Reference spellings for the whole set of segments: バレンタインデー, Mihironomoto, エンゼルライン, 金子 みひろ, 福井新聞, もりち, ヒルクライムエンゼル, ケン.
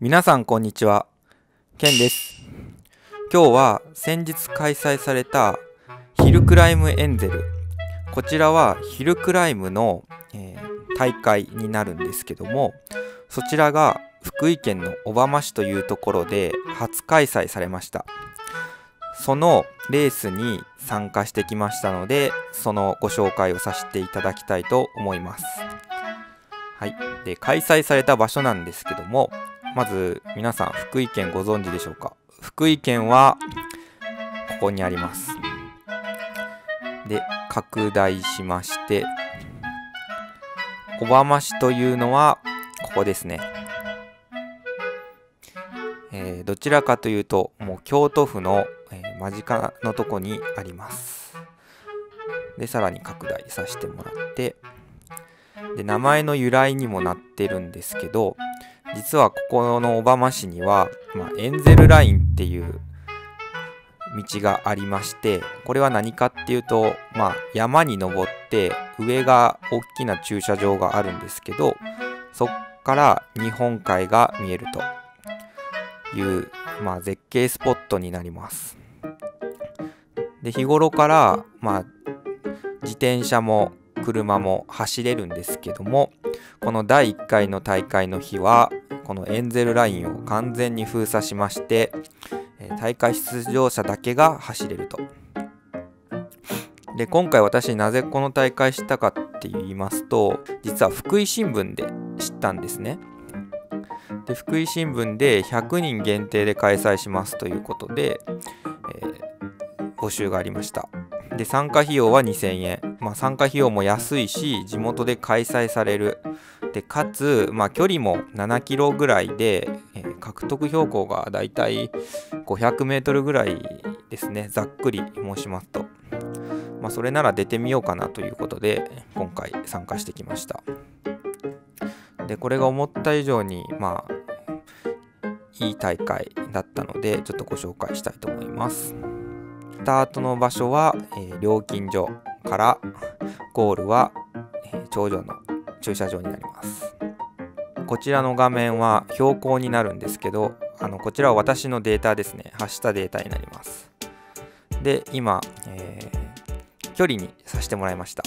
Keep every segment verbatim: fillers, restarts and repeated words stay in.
皆さんこんにちは、ケンです。今日は先日開催されたヒルクライムエンゼル、こちらはヒルクライムの、えー、大会になるんですけども、そちらが福井県の小浜市というところで初開催されました。そのレースに参加してきましたので、そのご紹介をさせていただきたいと思います。はい、で開催された場所なんですけども、まず皆さん福井県ご存知でしょうか。福井県はここにあります。で拡大しまして小浜市というのはここですね。えー、どちらかというともう京都府の、えー、間近のとこにあります。でさらに拡大させてもらってで名前の由来にもなってるんですけど。実はここの小浜市には、まあ、エンゼルラインっていう道がありまして、これは何かっていうと、まあ、山に登って上が大きな駐車場があるんですけど、そこから日本海が見えるという、まあ、絶景スポットになります。で日頃から、まあ、自転車も車も走れるんですけども、このだいいっかいの大会の日はこのエンゼルラインを完全に封鎖しまして、大会出場者だけが走れると。で今回私なぜこの大会したかって言いますと、実は福井新聞で知ったんですね。で福井新聞でひゃくにん限定で開催しますということで、えー、募集がありました。で参加費用はにせんえん、まあ、参加費用も安いし地元で開催されるで、かつ、まあ、距離もななキロぐらいで、えー、獲得標高がだいたいごひゃくメートルぐらいですね、ざっくり申しますと、まあ、それなら出てみようかなということで今回参加してきました。でこれが思った以上に、まあ、いい大会だったのでちょっとご紹介したいと思います。スタートの場所は、えー、料金所からゴールは、えー、頂上の駐車場になります。こちらの画面は標高になるんですけど、あのこちらは私のデータですね、発したデータになります。で今、えー、距離にさせてもらいました。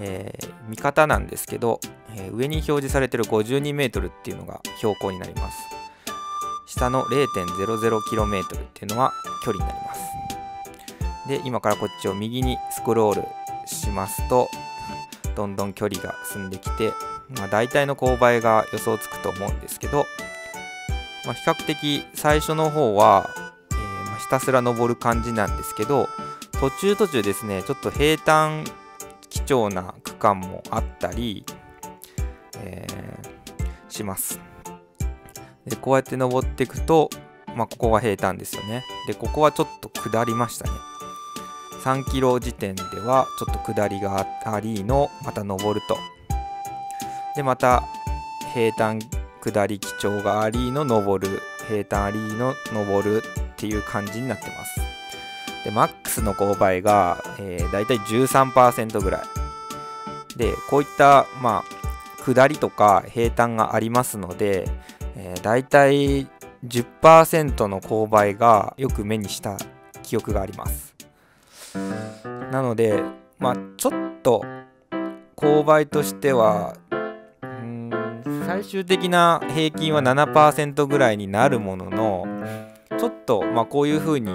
えー、見方なんですけど、えー、上に表示されている ごじゅうにメートル っていうのが標高になります。下の れいてんぜろぜろキロメートル っていうのは距離になります。で今からこっちを右にスクロールしますと、どんどん距離が進んできて、まあ、大体の勾配が予想つくと思うんですけど、まあ、比較的最初の方は、えー、まひたすら登る感じなんですけど、途中途中ですねちょっと平坦貴重な区間もあったり、えー、します。でこうやって登っていくと、まあ、ここは平坦ですよね。でここはちょっと下りましたね。さんキロ時点ではちょっと下りがありの、また上ると。でまた平坦下り基調がありの上る、平坦ありの上るっていう感じになってます。でマックスの勾配が、えー、大体 じゅうさんパーセント ぐらいで、こういった、まあ、下りとか平坦がありますので、えー、大体 じゅっパーセント の勾配がよく目にした記憶があります。なので、まあ、ちょっと勾配としてはうーん最終的な平均は ななパーセント ぐらいになるものの、ちょっと、まあ、こういう風に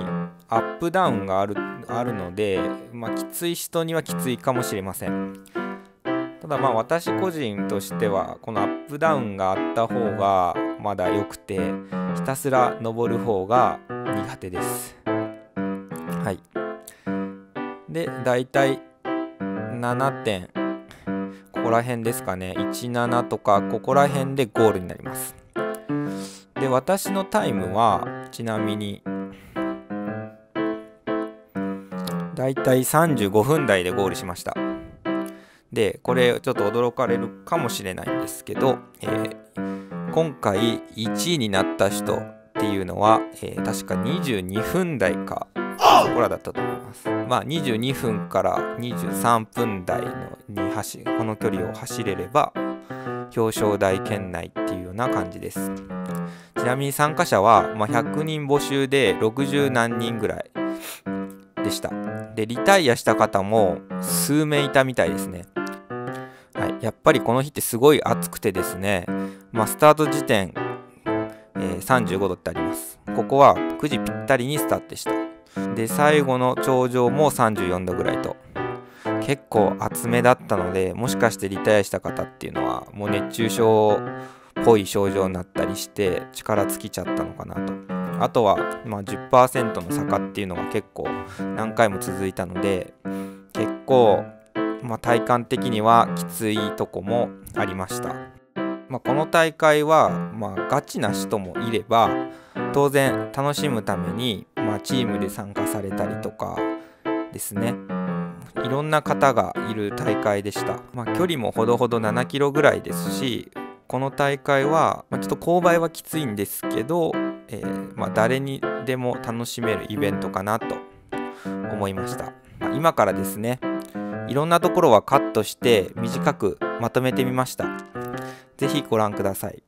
アップダウンがある、あるので、まあ、きつい人にはきついかもしれません。ただまあ私個人としてはこのアップダウンがあった方がまだ良くて、ひたすら登る方が苦手です。はい。でだいたいななてんここら辺ですかね、じゅうななとかここら辺でゴールになります。で私のタイムはちなみにだいたいさんじゅうごふん台でゴールしました。でこれちょっと驚かれるかもしれないんですけど、えー、今回いちいになった人っていうのは、えー、確かにじゅうにふん台かここらだったと思います。まあにじゅうにふんからにじゅうさんぷん台のに走この距離を走れれば表彰台圏内っていうような感じです。ちなみに参加者は、まあ、ひゃくにん募集でろくじゅうなんにんぐらいでした。で、リタイアした方も数名いたみたいですね。はい、やっぱりこの日ってすごい暑くてですね、まあ、スタート時点、えー、さんじゅうごどってあります。ここはくじぴったりにスタートでした。で、最後の頂上もさんじゅうよんどぐらいと、結構厚めだったので、もしかしてリタイアした方っていうのは、もう熱中症っぽい症状になったりして、力尽きちゃったのかなと。あとは、まあ、じゅっパーセント の坂っていうのが結構何回も続いたので、結構、まあ、体感的にはきついとこもありました。まあ、この大会は、まあ、ガチな人もいれば当然楽しむために、まあ、チームで参加されたりとかですね、いろんな方がいる大会でした。まあ、距離もほどほどななキロぐらいですし、この大会は、まあ、ちょっと勾配はきついんですけど、えーまあ、誰にでも楽しめるイベントかなと思いました。まあ、今からですね、いろんなところはカットして短くまとめてみました。ぜひご覧ください。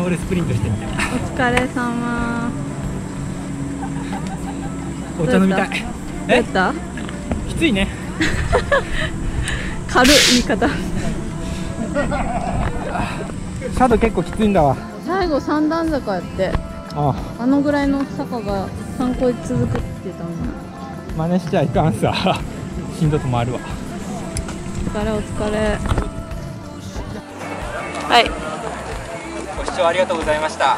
俺スプリントしてみたい。お疲れ様。お茶飲みたい。え？きついね。軽い言い方。シャドウ結構きついんだわ。最後三段坂やって、 あ, あ, あのぐらいの坂がさんこ続くって言ったのに真似しちゃいかんさ。しんどくもあるわ。お疲れお疲れ。はい、ご視聴ありがとうございました。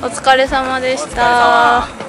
お疲れ様でした。